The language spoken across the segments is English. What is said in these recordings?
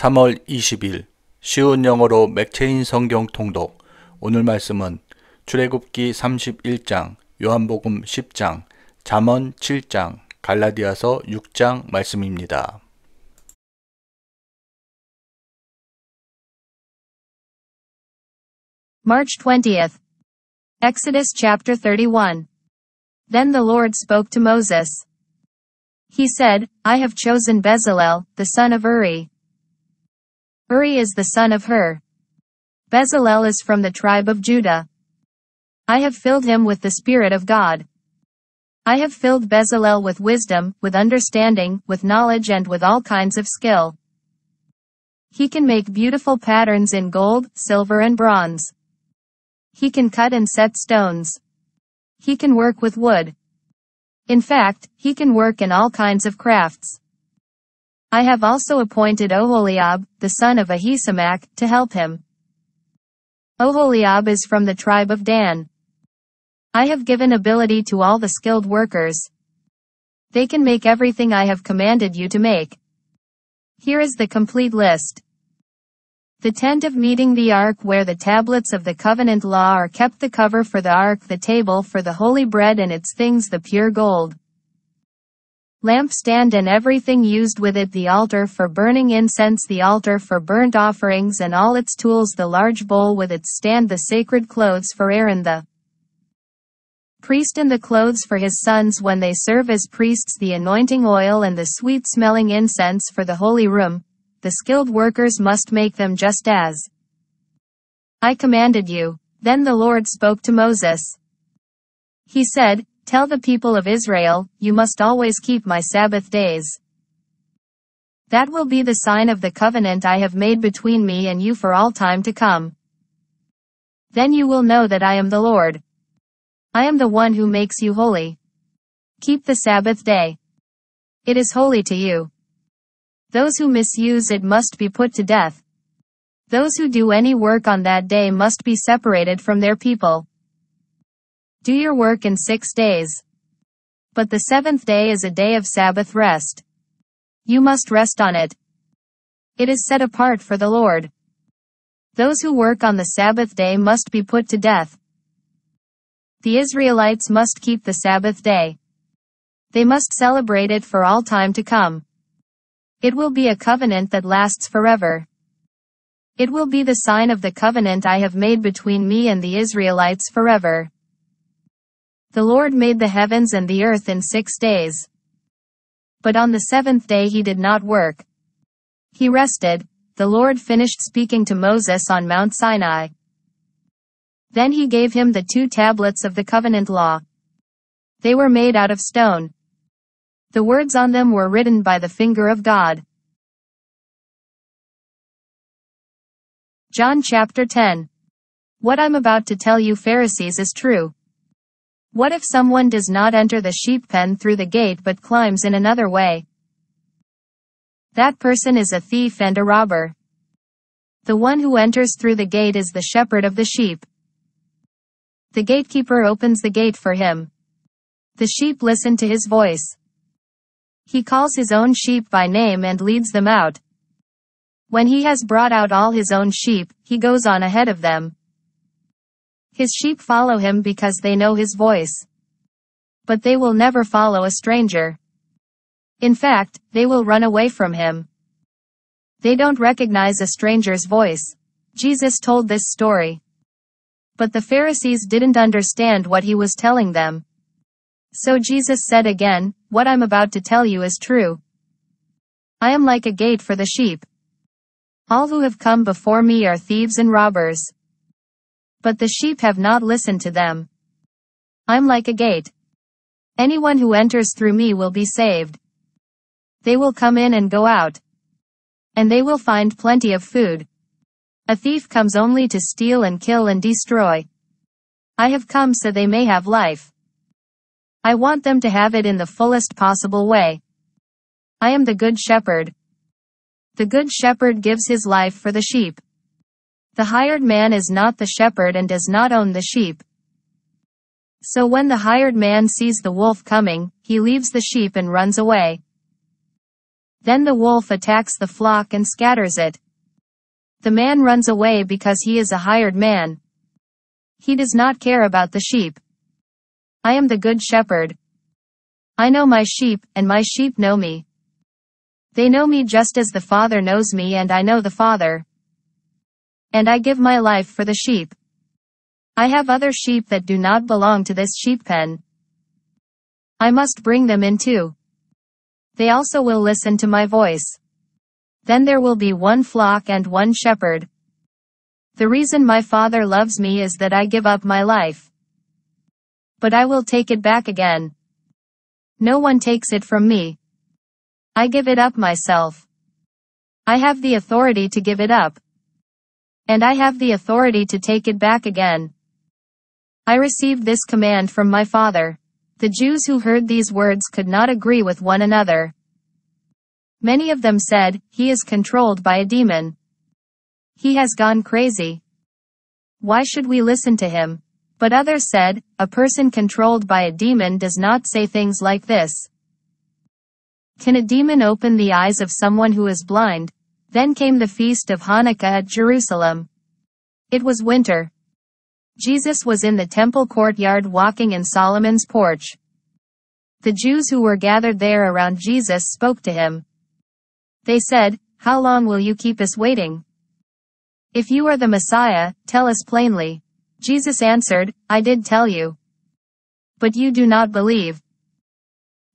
3월 20일 쉬운 영어로 맥체인 성경 통독. 오늘 말씀은 출애굽기 31장, 요한복음 10장, 잠언 7장, 갈라디아서 6장 말씀입니다. March 20th. Exodus chapter 31. Then the Lord spoke to Moses. He said, I have chosen Bezalel, the son of Uri. Uri is the son of Hur. Bezalel is from the tribe of Judah. I have filled him with the Spirit of God. I have filled Bezalel with wisdom, with understanding, with knowledge and with all kinds of skill. He can make beautiful patterns in gold, silver and bronze. He can cut and set stones. He can work with wood. In fact, he can work in all kinds of crafts. I have also appointed Oholiab, the son of Ahisamak, to help him. Oholiab is from the tribe of Dan. I have given ability to all the skilled workers. They can make everything I have commanded you to make. Here is the complete list. The tent of meeting, the ark where the tablets of the covenant law are kept, the cover for the ark, the table for the holy bread and its things, the pure gold lampstand and everything used with it, the altar for burning incense, the altar for burnt offerings and all its tools, the large bowl with its stand, the sacred clothes for Aaron the priest and the clothes for his sons when they serve as priests, the anointing oil and the sweet-smelling incense for the holy room. The skilled workers must make them just as I commanded you. Then the Lord spoke to Moses. He said, Tell the people of Israel, you must always keep my Sabbath days. That will be the sign of the covenant I have made between me and you for all time to come. Then you will know that I am the Lord. I am the one who makes you holy. Keep the Sabbath day. It is holy to you. Those who misuse it must be put to death. Those who do any work on that day must be separated from their people. Do your work in 6 days. But the seventh day is a day of Sabbath rest. You must rest on it. It is set apart for the Lord. Those who work on the Sabbath day must be put to death. The Israelites must keep the Sabbath day. They must celebrate it for all time to come. It will be a covenant that lasts forever. It will be the sign of the covenant I have made between me and the Israelites forever. The Lord made the heavens and the earth in 6 days. But on the seventh day he did not work. He rested. The Lord finished speaking to Moses on Mount Sinai. Then he gave him the 2 tablets of the covenant law. They were made out of stone. The words on them were written by the finger of God. John chapter 10. What I'm about to tell you Pharisees is true. What if someone does not enter the sheep pen through the gate but climbs in another way? That person is a thief and a robber. The one who enters through the gate is the shepherd of the sheep. The gatekeeper opens the gate for him. The sheep listen to his voice. He calls his own sheep by name and leads them out. When he has brought out all his own sheep, he goes on ahead of them. His sheep follow him because they know his voice. But they will never follow a stranger. In fact, they will run away from him. They don't recognize a stranger's voice. Jesus told this story. But the Pharisees didn't understand what he was telling them. So Jesus said again, What I'm about to tell you is true. I am like a gate for the sheep. All who have come before me are thieves and robbers. But the sheep have not listened to them. I'm like a gate. Anyone who enters through me will be saved. They will come in and go out. And they will find plenty of food. A thief comes only to steal and kill and destroy. I have come so they may have life. I want them to have it in the fullest possible way. I am the good shepherd. The good shepherd gives his life for the sheep. The hired man is not the shepherd and does not own the sheep. So when the hired man sees the wolf coming, he leaves the sheep and runs away. Then the wolf attacks the flock and scatters it. The man runs away because he is a hired man. He does not care about the sheep. I am the good shepherd. I know my sheep, and my sheep know me. They know me just as the Father knows me, and I know the Father. And I give my life for the sheep. I have other sheep that do not belong to this sheep pen. I must bring them in too. They also will listen to my voice. Then there will be one flock and one shepherd. The reason my Father loves me is that I give up my life. But I will take it back again. No one takes it from me. I give it up myself. I have the authority to give it up. And I have the authority to take it back again. I received this command from my Father. The Jews who heard these words could not agree with one another. Many of them said, "He is controlled by a demon. He has gone crazy. Why should we listen to him?" But others said, "A person controlled by a demon does not say things like this. Can a demon open the eyes of someone who is blind?" Then came the feast of Hanukkah at Jerusalem. It was winter. Jesus was in the temple courtyard walking in Solomon's porch. The Jews who were gathered there around Jesus spoke to him. They said, "How long will you keep us waiting? If you are the Messiah, tell us plainly." Jesus answered, "I did tell you. But you do not believe.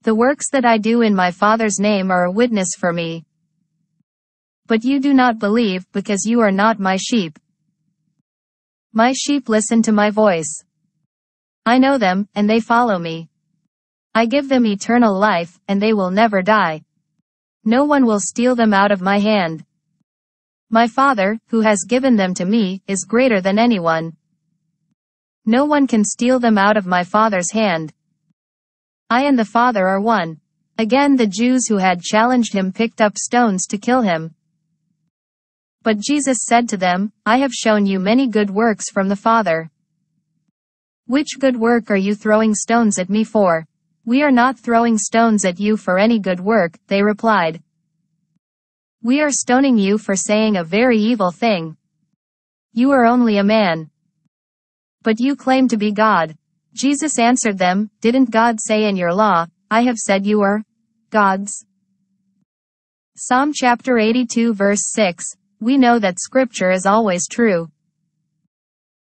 The works that I do in my Father's name are a witness for me. But you do not believe, because you are not my sheep. My sheep listen to my voice. I know them, and they follow me. I give them eternal life, and they will never die. No one will steal them out of my hand. My Father, who has given them to me, is greater than anyone. No one can steal them out of my Father's hand. I and the Father are one." Again the Jews who had challenged him picked up stones to kill him. But Jesus said to them, "I have shown you many good works from the Father. Which good work are you throwing stones at me for?" "We are not throwing stones at you for any good work," they replied. "We are stoning you for saying a very evil thing. You are only a man. But you claim to be God." Jesus answered them, "Didn't God say in your law, 'I have said you are gods'?" Psalm chapter 82 verse 6, we know that scripture is always true.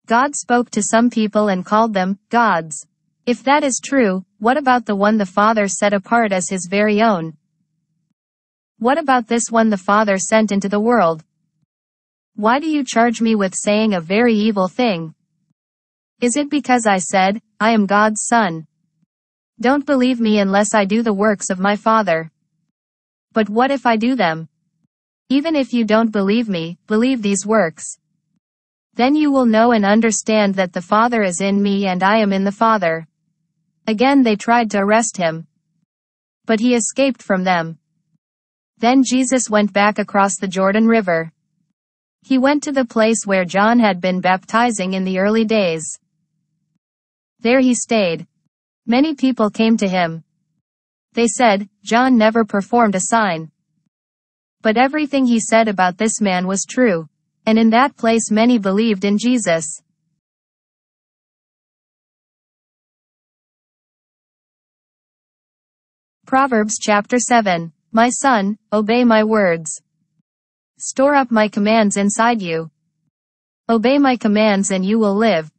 God spoke to some people and called them gods. If that is true, what about the one the Father set apart as his very own? What about this one the Father sent into the world? Why do you charge me with saying a very evil thing? Is it because I said, 'I am God's son'? Don't believe me unless I do the works of my Father. But what if I do them? Even if you don't believe me, believe these works. Then you will know and understand that the Father is in me and I am in the Father." Again they tried to arrest him. But he escaped from them. Then Jesus went back across the Jordan River. He went to the place where John had been baptizing in the early days. There he stayed. Many people came to him. They said, "John never performed a sign. But everything he said about this man was true." And in that place many believed in Jesus. Proverbs chapter 7. "My son, obey my words. Store up my commands inside you. Obey my commands and you will live.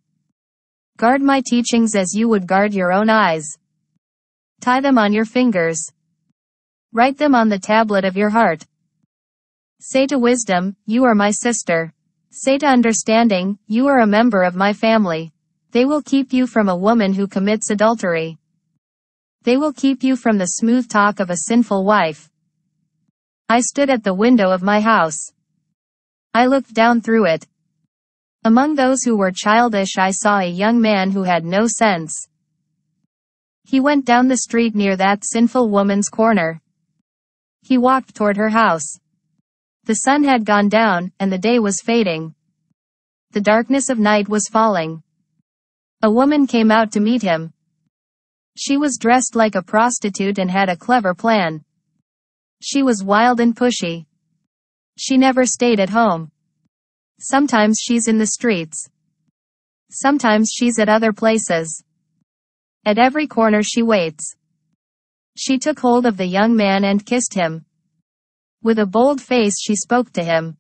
Guard my teachings as you would guard your own eyes. Tie them on your fingers. Write them on the tablet of your heart. Say to wisdom, 'You are my sister.' Say to understanding, 'You are a member of my family.' They will keep you from a woman who commits adultery. They will keep you from the smooth talk of a sinful wife. I stood at the window of my house. I looked down through it. Among those who were childish I saw a young man who had no sense. He went down the street near that sinful woman's corner. He walked toward her house. The sun had gone down, and the day was fading. The darkness of night was falling. A woman came out to meet him. She was dressed like a prostitute and had a clever plan. She was wild and pushy. She never stayed at home. Sometimes she's in the streets. Sometimes she's at other places. At every corner she waits. She took hold of the young man and kissed him. With a bold face she spoke to him.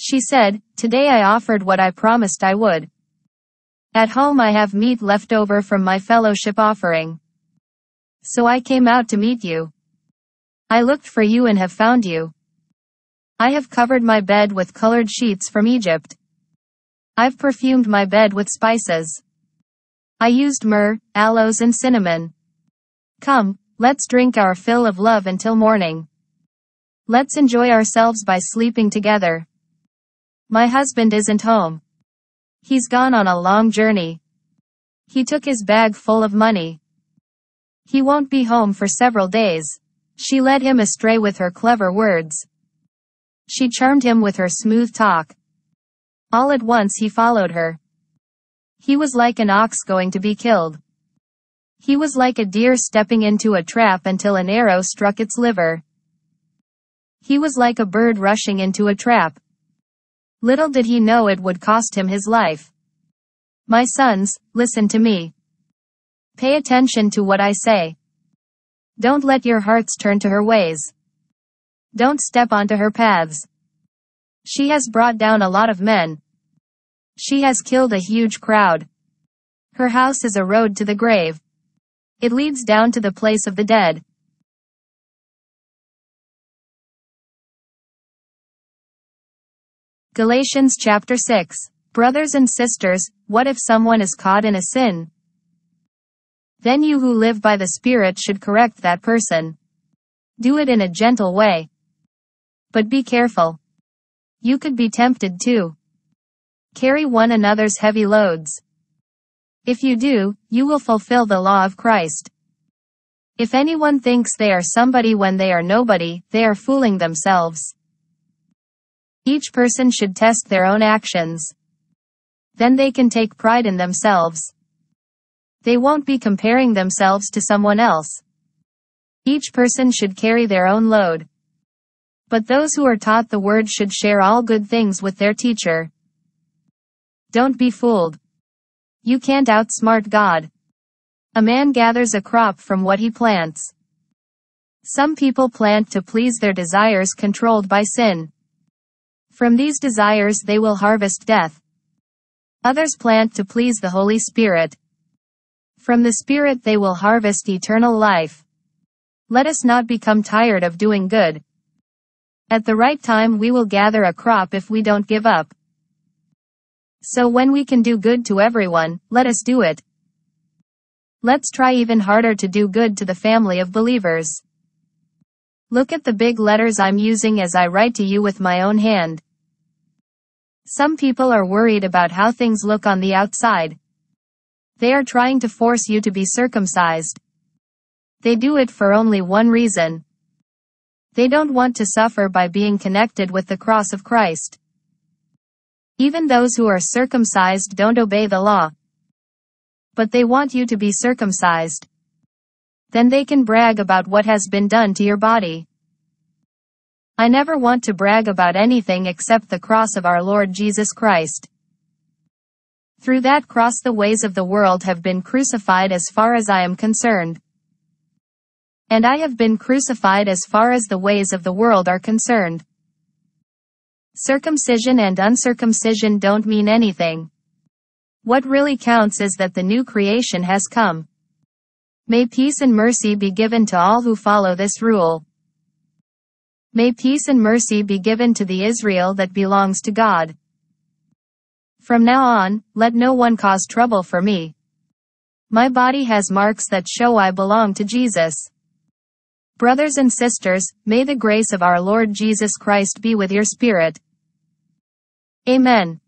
She said, "Today I offered what I promised I would. At home I have meat left over from my fellowship offering. So I came out to meet you. I looked for you and have found you. I have covered my bed with colored sheets from Egypt. I've perfumed my bed with spices. I used myrrh, aloes and cinnamon. Come, let's drink our fill of love until morning. Let's enjoy ourselves by sleeping together. My husband isn't home. He's gone on a long journey. He took his bag full of money. He won't be home for several days." She led him astray with her clever words. She charmed him with her smooth talk. All at once he followed her. He was like an ox going to be killed. He was like a deer stepping into a trap until an arrow struck its liver. He was like a bird rushing into a trap. Little did he know it would cost him his life. My sons, listen to me. Pay attention to what I say. Don't let your hearts turn to her ways. Don't step onto her paths. She has brought down a lot of men. She has killed a huge crowd. Her house is a road to the grave. It leads down to the place of the dead. Galatians chapter 6. Brothers and sisters, what if someone is caught in a sin? Then you who live by the Spirit should correct that person. Do it in a gentle way. But be careful. You could be tempted too. Carry one another's heavy loads. If you do, you will fulfill the law of Christ. If anyone thinks they are somebody when they are nobody, they are fooling themselves. Each person should test their own actions. Then they can take pride in themselves. They won't be comparing themselves to someone else. Each person should carry their own load. But those who are taught the word should share all good things with their teacher. Don't be fooled. You can't outsmart God. A man gathers a crop from what he plants. Some people plant to please their desires controlled by sin. From these desires they will harvest death. Others plant to please the Holy Spirit. From the Spirit they will harvest eternal life. Let us not become tired of doing good. At the right time we will gather a crop if we don't give up. So when we can do good to everyone, let us do it. Let's try even harder to do good to the family of believers. Look at the big letters I'm using as I write to you with my own hand. Some people are worried about how things look on the outside. They are trying to force you to be circumcised. They do it for only one reason. They don't want to suffer by being connected with the cross of Christ. Even those who are circumcised don't obey the law. But they want you to be circumcised. Then they can brag about what has been done to your body. I never want to brag about anything except the cross of our Lord Jesus Christ. Through that cross the ways of the world have been crucified as far as I am concerned. And I have been crucified as far as the ways of the world are concerned. Circumcision and uncircumcision don't mean anything. What really counts is that the new creation has come. May peace and mercy be given to all who follow this rule. May peace and mercy be given to the Israel that belongs to God. From now on, let no one cause trouble for me. My body has marks that show I belong to Jesus. Brothers and sisters, may the grace of our Lord Jesus Christ be with your spirit. Amen.